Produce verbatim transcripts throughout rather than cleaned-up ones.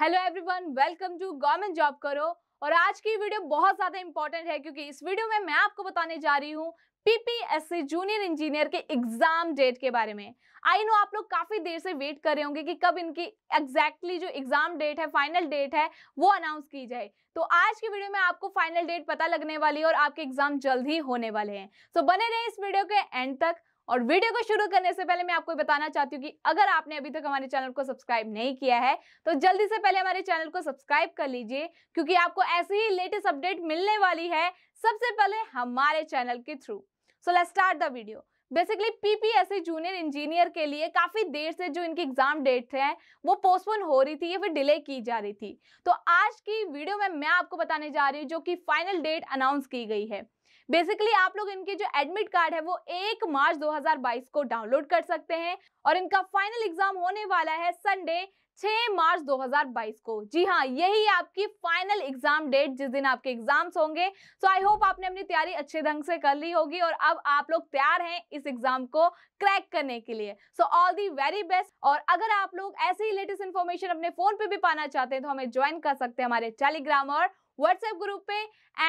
Hello everyone, welcome to government job करो। और आज की वीडियो बहुत ज़्यादा इंपॉर्टेंट है क्योंकि इस वीडियो में मैं आपको बताने जा रही हूँ पीपीएससी जूनियर इंजीनियर के एग्जाम डेट के बारे में। आई नो आप लोग काफ़ी देर से वेट कर रहे होंगे कि कब इनकी एग्जैक्टली जो एग्जाम डेट है, फाइनल डेट है, वो अनाउंस की जाए। तो आज की वीडियो में आपको फाइनल डेट पता लगने वाली है और आपके एग्जाम जल्द ही होने वाले हैं। सो बने रहे इस वीडियो के एंड तक। और वीडियो को शुरू करने से पहले मैं आपको बताना चाहती हूँ कि अगर आपने अभी तक हमारे चैनल को सब्सक्राइब नहीं किया है तो जल्दी से पहले हमारे चैनल को सब्सक्राइब कर लीजिए, क्योंकि आपको ऐसी ही लेटेस्ट अपडेट मिलने वाली है सबसे पहले हमारे चैनल के through. So let's start the video. Basically PPSC junior engineer के लिए काफ़ी देर से जो इनकी एग्जाम डेट है वो पोस्टपोन हो रही थी या फिर डिले की जा रही थी। तो आज की वीडियो में मैं आपको बताने जा रही हूँ जो कि फाइनल डेट अनाउंस की गई है। बेसिकली आप लोग इनके जो एडमिट कार्ड है वो एक मार्च दो हज़ार बाईस को डाउनलोड कर सकते हैं और इनका फाइनल एग्जाम होने वाला है संडे छह मार्च दो हज़ार बाईस को। जी हाँ, यही आपकी फाइनल एग्जाम डेट, जिस दिन आपके एग्जाम्स होंगे। सो आई होप आपने अपनी तैयारी अच्छे ढंग से कर ली होगी और अब आप लोग तैयार हैं इस एग्जाम को क्रैक करने के लिए। So all the very best. और अगर आप लोग ऐसे ही लेटेस्ट इन्फॉर्मेशन अपने फोन पे भी पाना चाहते हैं तो हमें ज्वाइन कर सकते हैं हमारे टेलीग्राम और व्हाट्सएप ग्रुप पे,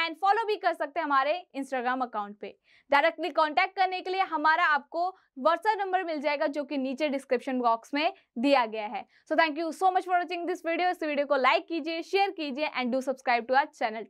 एंड फॉलो भी कर सकते हैं हमारे इंस्टाग्राम अकाउंट पे। डायरेक्टली कांटेक्ट करने के लिए हमारा आपको व्हाट्सएप नंबर मिल जाएगा जो कि नीचे डिस्क्रिप्शन बॉक्स में दिया गया है। So thank you so much for watching this video. इस वीडियो को लाइक कीजिए, शेयर कीजिए and do subscribe to our channel.